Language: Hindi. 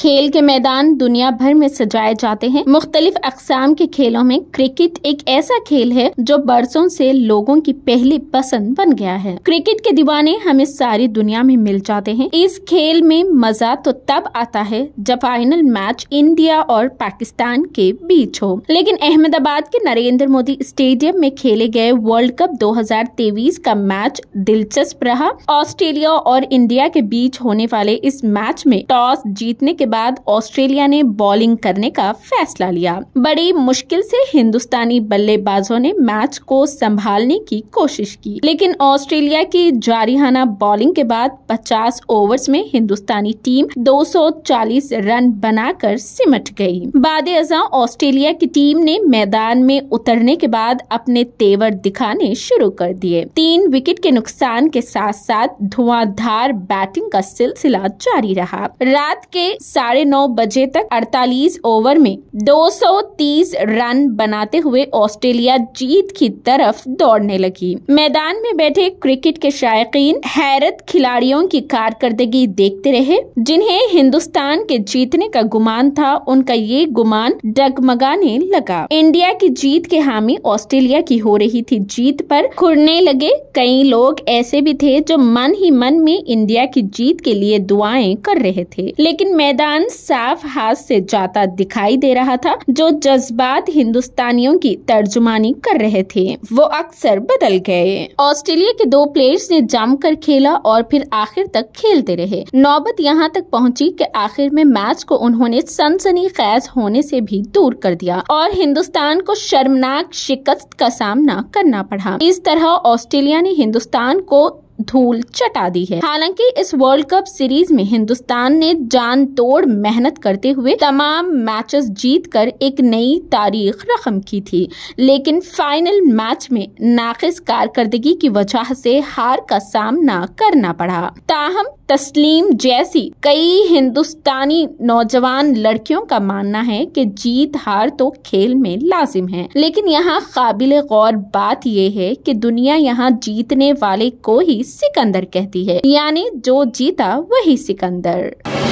खेल के मैदान दुनिया भर में सजाए जाते हैं। मुख्तलिफ अकसाम के खेलों में क्रिकेट एक ऐसा खेल है जो बरसों से लोगों की पहली पसंद बन गया है। क्रिकेट के दीवाने हमें सारी दुनिया में मिल जाते हैं। इस खेल में मजा तो तब आता है जब फाइनल मैच इंडिया और पाकिस्तान के बीच हो, लेकिन अहमदाबाद के नरेंद्र मोदी स्टेडियम में खेले गए वर्ल्ड कप 2023 का मैच दिलचस्प रहा। ऑस्ट्रेलिया और इंडिया के बीच होने वाले इस मैच में टॉस जीतने के बाद ऑस्ट्रेलिया ने बॉलिंग करने का फैसला लिया। बड़ी मुश्किल से हिंदुस्तानी बल्लेबाजों ने मैच को संभालने की कोशिश की, लेकिन ऑस्ट्रेलिया की जारिहाना बॉलिंग के बाद 50 ओवर्स में हिंदुस्तानी टीम 240 रन बनाकर सिमट गई। बाद-ए-अज़ां ऑस्ट्रेलिया की टीम ने मैदान में उतरने के बाद अपने तेवर दिखाने शुरू कर दिए। 3 विकेट के नुकसान के साथ साथ धुआंधार बैटिंग का सिलसिला जारी रहा। रात के 9:30 बजे तक 48 ओवर में 230 रन बनाते हुए ऑस्ट्रेलिया जीत की तरफ दौड़ने लगी। मैदान में बैठे क्रिकेट के शायकीन हैरत खिलाड़ियों की कारकर्दगी देखते रहे। जिन्हें हिंदुस्तान के जीतने का गुमान था, उनका ये गुमान डगमगाने लगा। इंडिया की जीत के हामी ऑस्ट्रेलिया की हो रही थी जीत पर खुरने लगे। कई लोग ऐसे भी थे जो मन ही मन में इंडिया की जीत के लिए दुआएं कर रहे थे, लेकिन मैदान साफ हाथ से जाता दिखाई दे रहा था। जो जज्बात हिंदुस्तानियों की तर्जुमानी कर रहे थे वो अक्सर बदल गए। ऑस्ट्रेलिया के 2 प्लेयर्स ने जमकर खेला और फिर आखिर तक खेलते रहे। नौबत यहां तक पहुंची कि आखिर में मैच को उन्होंने सनसनीखेज होने से भी दूर कर दिया और हिंदुस्तान को शर्मनाक शिकस्त का सामना करना पड़ा। इस तरह ऑस्ट्रेलिया ने हिंदुस्तान को धूल चटा दी है। हालांकि इस वर्ल्ड कप सीरीज में हिंदुस्तान ने जान तोड़ मेहनत करते हुए तमाम मैचेस जीतकर एक नई तारीख रकम की थी, लेकिन फाइनल मैच में नाकिस कारकर्दगी की वजह से हार का सामना करना पड़ा। ताहम तस्लीम जैसी कई हिंदुस्तानी नौजवान लड़कियों का मानना है कि जीत हार तो खेल में लाजिम है, लेकिन यहाँ काबिल गौर बात यह है कि दुनिया यहाँ जीतने वाले को ही सिकंदर कहती है, यानी जो जीता वही सिकंदर।